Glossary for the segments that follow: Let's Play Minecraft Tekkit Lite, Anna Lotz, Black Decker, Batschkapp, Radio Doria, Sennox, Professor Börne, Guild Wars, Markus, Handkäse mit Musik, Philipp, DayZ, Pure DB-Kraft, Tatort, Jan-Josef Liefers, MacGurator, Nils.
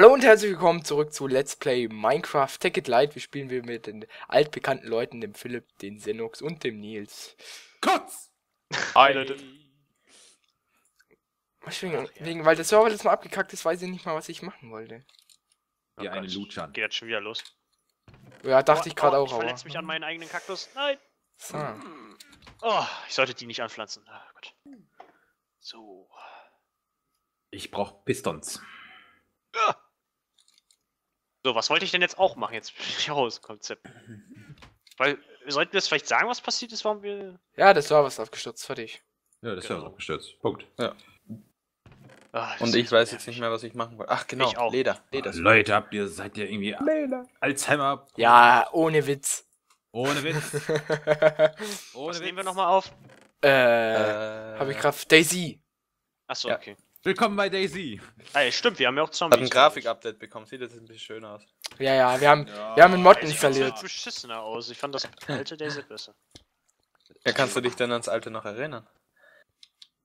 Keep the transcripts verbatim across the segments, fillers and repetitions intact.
Hallo und herzlich willkommen zurück zu Let's Play Minecraft Tekkit Lite. Wir spielen wir mit den altbekannten Leuten, dem Philipp, den Sennox und dem Nils. Kurz! Hi Leute. Wegen, weil der Server jetzt mal abgekackt ist, weiß ich nicht mal, was ich machen wollte. Ja, eine Luchan. Geht jetzt schon wieder los. Ja, dachte ich gerade auch. Ich verletze mich an meinen eigenen Kaktus. Nein! Oh, ich sollte die nicht anpflanzen. Oh Gott. So. Ich brauche Pistons. So, was wollte ich denn jetzt auch machen? Jetzt bin ich raus, Konzept. Weil, sollten wir jetzt vielleicht sagen, was passiert ist, warum wir... Ja, das Server ist abgestürzt, fertig. Ja, das Server ist abgestürzt, Punkt. Ja. Ach, und ich weiß jetzt nicht mehr, was ich machen wollte. Ach genau, ich auch. Leder. Leder. Oh, Leute, habt ihr, seid ihr irgendwie Leder. Alzheimer? Ja, ohne Witz. Ohne Witz. ohne was Witz. Nehmen wir nochmal auf? Äh, äh habe ich gerade DayZ. Achso, ja. Okay. Willkommen bei DayZ. Ey, stimmt, wir haben ja auch Zombies. Hat ein Grafik-Update bekommen, sieht das ein bisschen schöner aus. Ja, ja, wir haben, ja, wir haben einen Mod installiert. Das sieht beschissener aus, ich fand das alte DayZ besser. Ja, kannst du dich denn ans alte noch erinnern?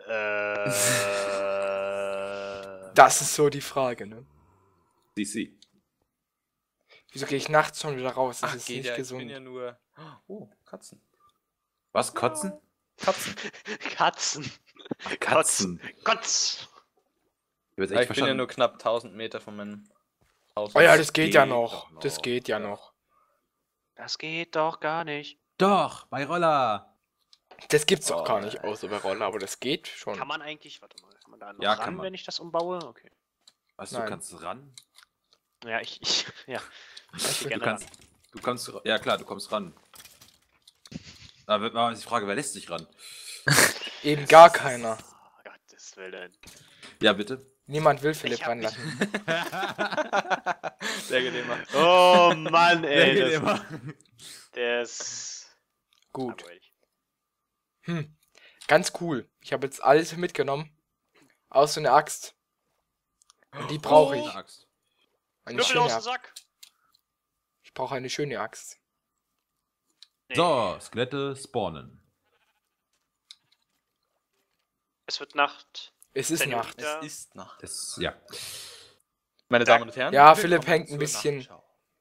Äh... das ist so die Frage, ne? D C. Wieso gehe ich nachts schon wieder raus? Das Ach, ist geht nicht ja, gesund. Ich bin ja nur... Oh, Katzen. Was, Kotzen? Ja. Katzen. Katzen. Ach, Katzen. Kotz. Ich, ich bin ja nur knapp tausend Meter von meinem Haus. Oh ja, das geht, geht ja noch. noch. Das geht ja noch. Das geht doch gar nicht. Doch, bei Roller. Das gibt's doch oh, gar nicht, außer bei Roller, aber das geht schon. Kann man eigentlich, warte mal, kann man da noch ja, ran, kann man. Wenn ich das umbaue? Okay. Was, Nein. du kannst ran? Ja, ich, ich ja. Ich du, kannst, ran. du kannst, ja klar, du kommst ran. Da wird mal die Frage, wer lässt sich ran? Eben gar keiner. Oh, Gottes Willen. Ja, bitte. Niemand will Philipp ranlassen. Sehr genehmer. Oh Mann, ey. Sehr genehmer. Der ist... Gut. Hm. Ganz cool. Ich habe jetzt alles mitgenommen. Außer eine Axt. Und die brauche ich. Eine schöne Axt. Ich brauche eine schöne Axt. So, Skelette spawnen. Es wird Nacht. Es ist Nacht. Es ist Nacht. Es, ja. Meine Damen und Herren. Ja, Philipp hängt ein bisschen.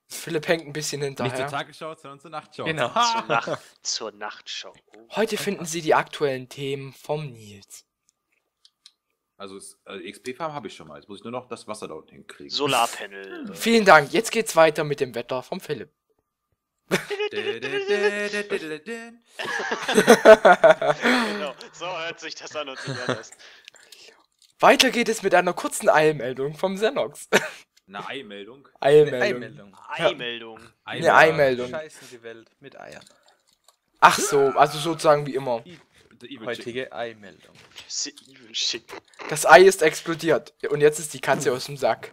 Philipp hängt ein bisschen hinterher. Nicht zur Tagesschau, sondern zur Nachtschau. Genau. zur, Nacht, zur Nachtschau. Heute finden Sie die aktuellen Themen vom Nils. Also, also X P-Farm habe ich schon mal. Jetzt muss ich nur noch das Wasser da unten hinkriegen. Solarpanel. Vielen Dank. Jetzt geht's weiter mit dem Wetter vom Philipp. Genau. So hört sich das an und so anders. Weiter geht es mit einer kurzen Eilmeldung vom Sennox. Eine Eimeldung? Eilmeldung. Eimeldung. Eine Eimeldung. Scheißen die Welt mit Eiern. Ach so, also sozusagen wie immer. Die heutige Eimeldung. Das Ei ist explodiert und jetzt ist die Katze aus dem Sack.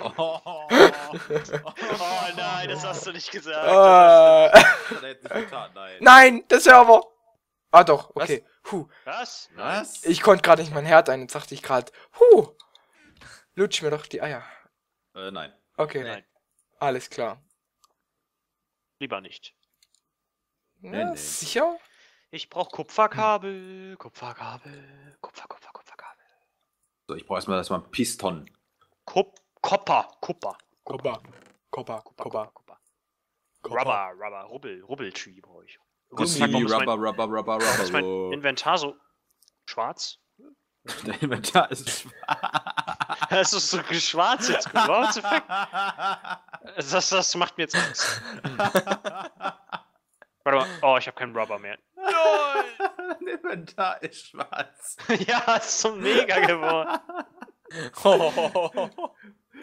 Oh, oh, oh, oh nein, das hast du nicht gesagt. Uh, das nicht getan, nein. nein, der Server. Ah doch, okay. Was? Huh. Was? Was? Ich konnte gerade nicht mein Herd ein, jetzt dachte ich gerade, huh, lutsch mir doch die Eier. Äh, nein. Okay. Nein. Alles klar. Lieber nicht. Ja, nee, nee. Sicher? Ich brauche Kupferkabel, hm. Kupferkabel, Kupfer, Kupfer, Kupferkabel. So, ich brauche erstmal erstmal ein Piston. Kup, Kopper, Kupper, Kupper, Kupper, Kupper, Kupper. Rubber, Rubber, Rubbel, Rubbeltree brauche ich. Rubbel, Rubber, Rubber, Rubber, Rubber. Ist mein Inventar so schwarz? Der Inventar ist schwarz. Das ist so schwarz jetzt geworden. Das, das macht mir jetzt Angst. Warte mal, oh, ich habe keinen Rubber mehr. Nein, mein Inventar ist schwarz. Ja, ist so mega geworden. Oh, oh, oh, oh.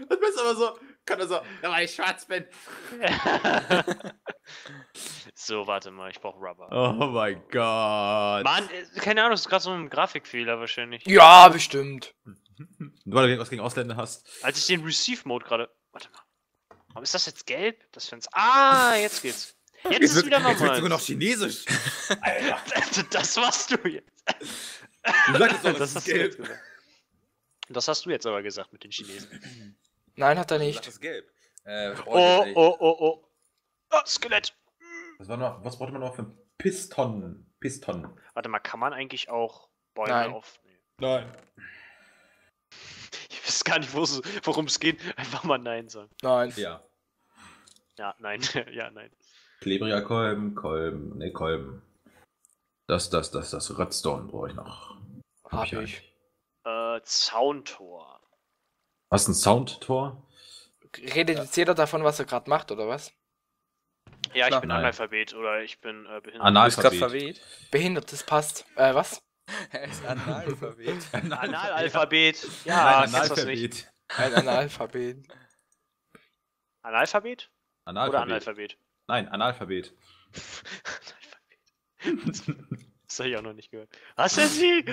Das bist aber so, kann er so, weil ich schwarz bin. So, warte mal, ich brauche Rubber. Oh mein Gott. Mann, keine Ahnung, das ist gerade so ein Grafikfehler wahrscheinlich. Ja, bestimmt. Weil du was gegen Ausländer hast. Als ich den Receive-Mode gerade... Warte mal. Warum ist das jetzt gelb? Das Fenster... Ah, jetzt geht's. Jetzt, jetzt ist es wieder normal. Jetzt wird sogar noch Chinesisch. Alter. Das, das warst du jetzt. Du sagtest doch, das ist gelb. Du Das hast du jetzt aber gesagt mit den Chinesen. Nein, hat er nicht. Das ist gelb. Äh, oh, oh, oh, oh. Oh, Skelett. Was, war noch, was brauchte man noch für ein Piston? Piston. Warte mal, kann man eigentlich auch Bäume aufnehmen? Nein. Nein. weiß gar nicht, worum es geht. Einfach mal Nein sagen. Nein. Ja. Ja, nein. Ja, nein. Klebriger Kolben, Kolben, ne, Kolben. Das, das, das, das Redstone brauche ich noch. Hab, Hab ich. ich. Äh, Zauntor. Was, ein Soundtor? Redet jetzt jeder davon, was er gerade macht, oder was? Ja, ich Klar, bin nein. Analphabet, oder ich bin äh, behindert. Analphabet? Behindert, das passt. Äh, was? Er ist Analphabet. Analalphabet. Ja, ja, Analphabet. Ein Analphabet. Analphabet? Analphabet. Oder Analphabet? Nein, Analphabet. Analphabet. Das habe ich auch noch nicht gehört. Hast du sie?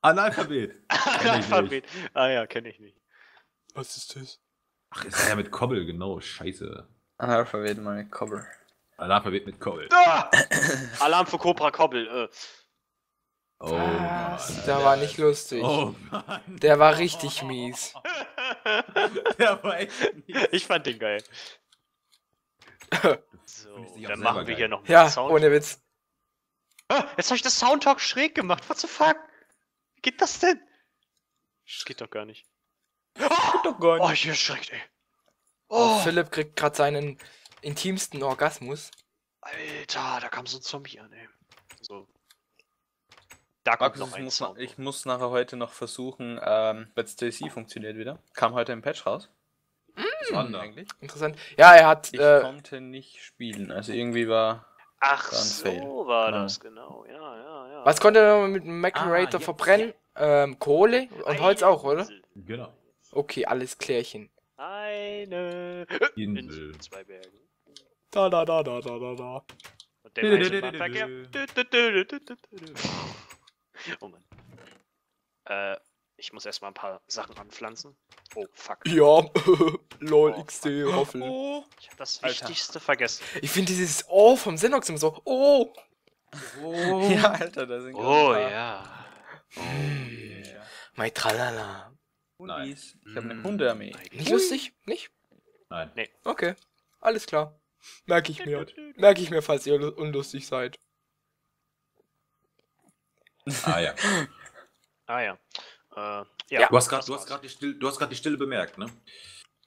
Analphabet. Analphabet. Ah ja, kenne ich nicht. Was ist das? Ach, ist ja mit Kobbel, genau, scheiße. Analphabet mit Kobbel. Analphabet mit Kobbel. Ah! Alarm für Cobra Kobbel. Äh. Oh, was? Der war nicht lustig. Oh, Mann. Der war richtig mies. Der war echt mies. Ich fand den geil. So, dann machen wir geil. hier noch einen ja, Sound. Ja, ohne Witz. Ah, jetzt habe ich das Soundtalk schräg gemacht. What the fuck? Wie geht das denn? Das geht doch gar nicht. Oh, doch gar nicht. Oh, ich bin erschreckt, ey. Oh. Oh, Philipp kriegt gerade seinen intimsten Orgasmus. Alter, da kam so ein Zombie an, ey. So. Da kommt Markus, noch ein muss, ich muss nachher heute noch versuchen, ähm, Let's Play DayZ funktioniert wieder. Kam heute im Patch raus. Mm. Das war eigentlich interessant. Ja, er hat. Ich äh, konnte nicht spielen, also irgendwie war. Ach so, fail. war ja. das, genau. Ja, ja, ja. Was konnte er mit dem MacGurator ah, ja, verbrennen? Ja. Ähm, Kohle und Eine Holz auch, oder? Genau. Okay, alles klärchen. Eine Insel. In zwei Bergen. Da, da, da, da, da, da, da. Und der Eisenbahnverkehr. Oh Mann. Äh, ich muss erstmal ein paar Sachen anpflanzen. Oh, fuck. Ja, lol, oh, X D, Hoffel. Oh. Ich hab das Alter. Wichtigste vergessen. Ich finde dieses Oh vom Sennox immer so. Oh. Oh. Ja, Alter, da sind Oh, ja. Oh, yeah. My Tralala. Nein. Ich habe eine Hundearmee. Nicht lustig? Nicht? Nein. Nee. Okay, alles klar. Merke ich mir. Merke ich mir, falls ihr unlustig seid. Ah ja. Ah ja. Äh, ja. Du hast gerade die, die Stille bemerkt, ne?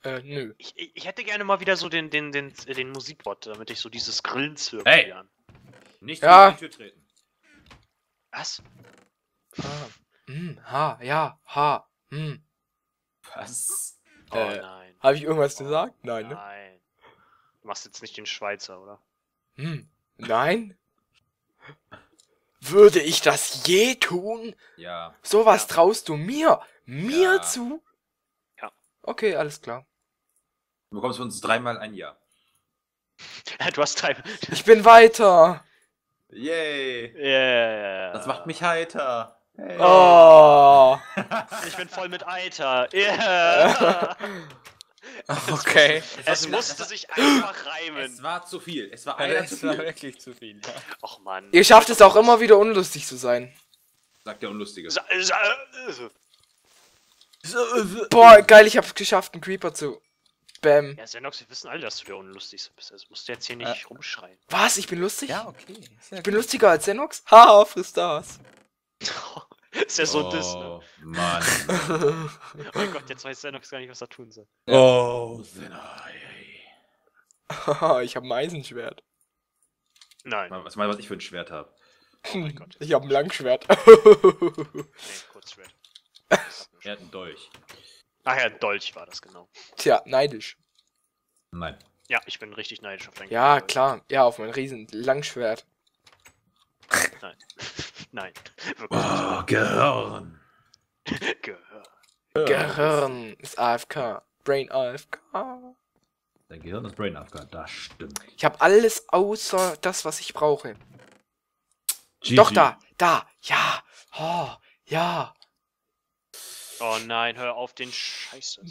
Äh, nö. Ich, ich hätte gerne mal wieder so den, den, den, den Musikbot, damit ich so dieses Grillens höre. Hey! Nicht ja. in die Tür treten. Was? Ah. Hm, ha, ja, ha, hm. Was? Oh äh, nein. Habe ich irgendwas oh, gesagt? Nein, ne? Nein. Du machst jetzt nicht den Schweizer, oder? Hm. Nein? Würde ich das je tun? Ja. Sowas ja. traust du mir? Mir ja. zu? Ja. Okay, alles klar. Du bekommst von uns dreimal ein Ja. Du hast dreimal. Ich bin weiter. Yay. Yeah. Das macht mich heiter. Hey. Oh. Ich bin voll mit Eiter. Yeah. Okay. Es, es musste sich einfach reimen. Es war zu viel. Es war, ja, zu viel. war wirklich zu viel. Ja. Och Mann. Ihr schafft es auch immer wieder unlustig zu sein. Sagt der Unlustige. Sa Sa Boah, geil, ich hab's geschafft, einen Creeper zu. Bam. Ja, Sennox, wir wissen alle, dass du der Unlustigste bist. Also musst du jetzt hier nicht äh. rumschreien. Was? Ich bin lustig? Ja, okay. Sehr ich bin gut. lustiger als Sennox? Haha, frisst das. Ist ja so oh, Diss, ne? Mann. Oh mein Gott, jetzt weiß Sennox gar nicht, was er tun soll. Oh, Sennox. Ich hab ein Eisenschwert. Nein. Was meinst du, was ich für ein Schwert hab? Oh mein Gott. Ich hab ein Langschwert. Nee, Kurzschwert. Er hat einen Dolch. Ach ja, ein Dolch war das, genau. Tja, neidisch. Nein. Ja, ich bin richtig neidisch auf dein Ja, Gefühl. klar. Ja, auf mein riesen Langschwert. Nein. Nein. Oh, Gehirn. Gehirn. Gehirn ist A F K. Brain A F K. Dein Gehirn ist Brain A F K, das stimmt. Ich habe alles außer das, was ich brauche. G G. Doch, da. Da. Ja. Oh, ja. Oh nein, hör auf den Scheiße.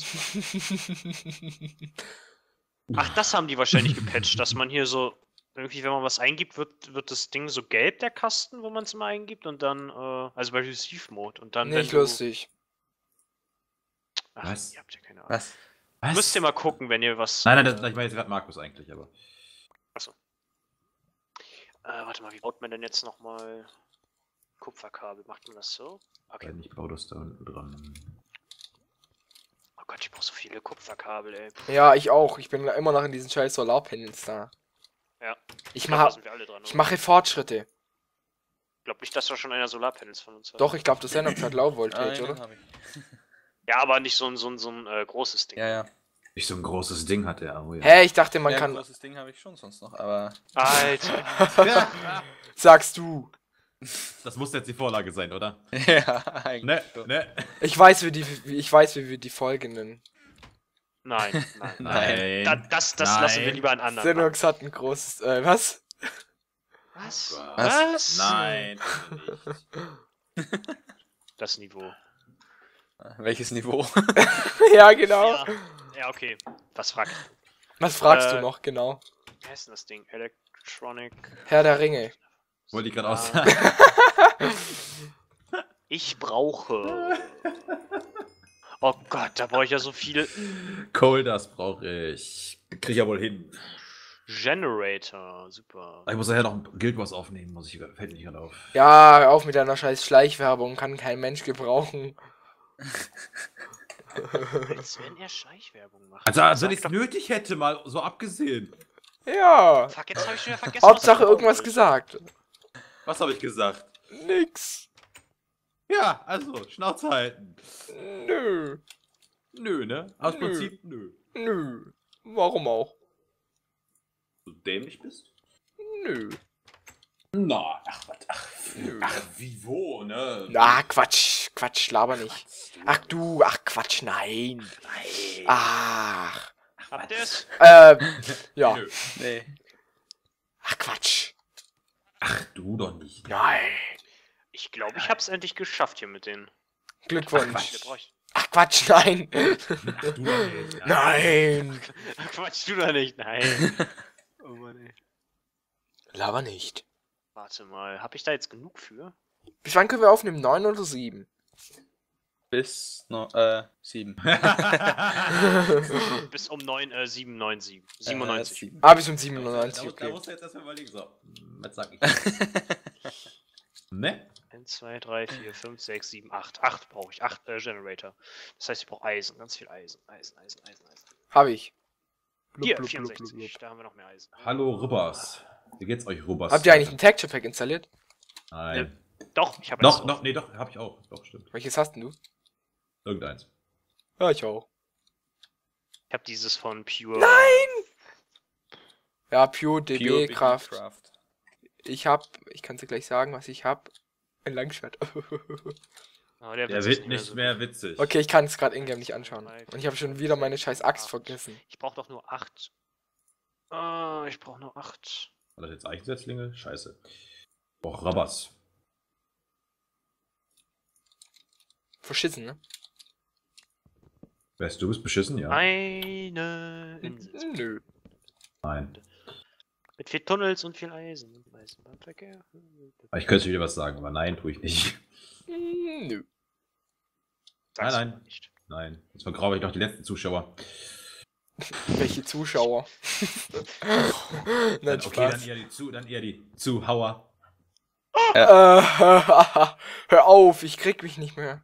Ach, das haben die wahrscheinlich gepatcht, dass man hier so... Irgendwie, wenn man was eingibt, wird, wird das Ding so gelb, der Kasten, wo man es mal eingibt, und dann, äh, also bei Receive-Mode, und dann... Nicht wenn lustig. Du... Ach, was? Ihr habt ja keine Ahnung. Was? Was? Müsst ihr mal gucken, wenn ihr was... Nein, nein, das, ich meine jetzt gerade Markus eigentlich, aber... Achso. Äh, warte mal, wie baut man denn jetzt nochmal Kupferkabel? Macht man das so? Okay. Ich baue das da unten dran. ich brauch so viele Kupferkabel, ey. Puh. Ja, ich auch. Ich bin immer noch in diesen scheiß Solarpanels da. Ja. Ich, ich mache mach Fortschritte. Ich glaube nicht, dass da schon einer Solarpanels von uns hat. Doch, ich glaube, das Sennox hat Low-Voltage, ah, oder? Ja, aber nicht so ein, so ein, so ein äh, großes Ding. Ja, ja. Nicht so ein großes Ding hat er. Oh ja. Hä, hey, ich dachte, man ja, kann... ein großes Ding habe ich schon sonst noch, aber... Alter! Sagst du! Das muss jetzt die Vorlage sein, oder? Ja, eigentlich. Ne, ne. Ich weiß, wie die, ich weiß, wie wir die Folge nennen. Nein, nein, nein. Da, das das nein. lassen wir lieber an anderen. Sennox hat ein großes... Äh, was? Was? Was? Was? Nein, nicht. Das Niveau. Welches Niveau? Ja, genau. Ja. Ja, okay. Was fragst du? Was fragst äh, du noch, genau? Wie heißt denn das Ding? Electronic... Herr der Ringe. Wollte ich gerade ah. auch sagen. Ich brauche... Oh Gott, da brauche ich ja so viele... Coal, das brauche ich. Krieg ich ja wohl hin. Generator, super. Ich muss nachher noch ein Guild Wars aufnehmen, muss ich... Fällt nicht gerade auf. Ja, hör auf mit deiner scheiß Schleichwerbung. Kann kein Mensch gebrauchen. Als wenn er Schleichwerbung macht. Also, als wenn ich es nötig hätte, mal so abgesehen. Ja. Fuck, jetzt hab ich schon wieder vergessen. Hauptsache irgendwas gesagt. Was habe ich gesagt? Nix. Ja, also, Schnauze halten. Nö. Nö, ne? Aus Prinzip nö. Nö. Warum auch? Du dämlich bist? Nö. Na, ach, was, ach, ach, vivo, ne? Na, Quatsch, Quatsch, laber nicht. Ach du, ach, Quatsch, nein. Nein. Ach. Habt ihr's? Ähm, ja. Nö. Nee. Ach, Quatsch. Ach, du doch nicht. Nein. Ich glaube, ich hab's endlich geschafft hier mit den... Glückwunsch. Ach, Quatsch, ach, Quatsch nein. Ach, du doch nicht. Nein. Nein. Quatsch, du doch nicht, nein. Oh Mann, ey. Laber nicht. Warte mal, hab ich da jetzt genug für? Bis wann können wir aufnehmen? neun oder sieben? Bis no, äh, sieben. Bis um neun, äh, siebenundneunzig. siebenundneunzig. Äh, sieben. Ah, bis um siebenundneunzig, okay. Da musst du jetzt erstmal überlegen, so. Was sag ich? Ne? eins, zwei, drei, vier, fünf, sechs, sieben, acht. acht brauche ich, acht äh, Generator. Das heißt, ich brauche Eisen, ganz viel Eisen. Eisen, Eisen, Eisen, Eisen. Hab ich. Blub, hier, blub, vierundsechzig, blub, blub. Da haben wir noch mehr Eisen. Hallo, Ribbers. Wie geht's euch, Robert? Habt ihr eigentlich ein Texture Pack installiert? Nein. Ne, doch, ich habe Noch, noch, nee, doch, hab ich auch. Doch, stimmt. Welches hast denn du? Irgendeins. Ja, ich auch. Ich hab dieses von Pure. Nein! Ja, Pure D B-Kraft. Ich hab, ich kann's dir gleich sagen, was ich hab. Ein Langschwert. Oh, der, der wird nicht, nicht mehr, so mehr witzig. Okay, ich kann es gerade in-game nicht anschauen. Und ich habe schon wieder meine scheiß Axt vergessen. Ich brauche doch nur acht. Ah, ich brauche nur acht. War das jetzt Eichensetzlinge? Scheiße. Boah, Rabass. Verschissen, ne? Weißt du, bist beschissen, ja. Eine Insel. Nö. Nein. Mit viel Tunnels und viel Eisen. Ich könnte wieder was sagen, aber nein, tue ich nicht. Nö. Sag's nein, nein. Nicht. Nein. Jetzt vergrabe ich noch die letzten Zuschauer. Welche Zuschauer? Nein, dann, okay, Spaß. Dann eher die, Zu dann eher die Zuhauer. Ja. Äh, hör, hör auf, ich krieg mich nicht mehr.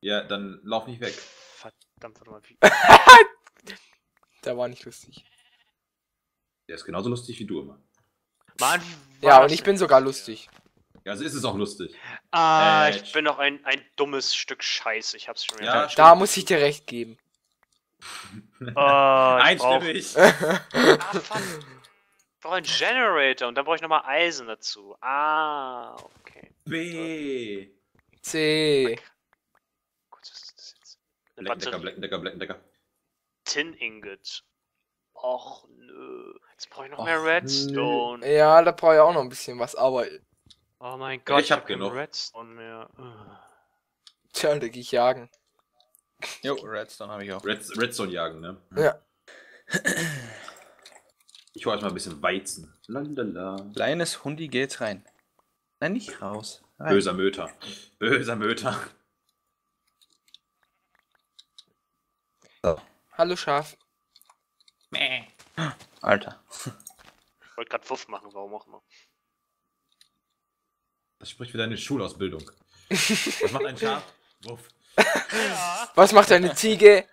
Ja, dann lauf nicht weg. Verdammt, verdammt. Der war nicht lustig. Der ist genauso lustig wie du immer. Mann, ja, und ich bin sogar lustig. Ja, so ist es auch lustig. Ah, äh, ich bin doch ein, ein dummes Stück Scheiße. Ich hab's schon wieder. Ja, da muss ich dir recht geben. Oh, einstimmig. Ah, fuck. Ich brauche einen Generator und dann brauche ich nochmal Eisen dazu. Ah, okay. B. C. Gut, was ist das jetzt? Black Decker, Black Decker, Black Decker. Tin Ingot. Och, nö. Jetzt brauche ich noch Och, mehr Redstone. Nö. Ja, da brauche ich auch noch ein bisschen was, aber... Oh mein Gott, ich hab, ich hab genug Redstone mehr. Tja, da gehe ich jagen. Jo, Redstone habe ich auch. Red, Redstone jagen, ne? Ja. Ich hole erstmal ein bisschen Weizen. Lalala. Kleines Hundi geht rein. Nein, nicht raus. Rein. Böser Möter. Böser Möter. So. Hallo Schaf. Mäh. Alter. Ich wollte gerade Pfuff machen, warum auch immer. Das spricht für deine Schulausbildung. Was macht ein Schaf? Wuff. Ja. Was macht deine Ziege?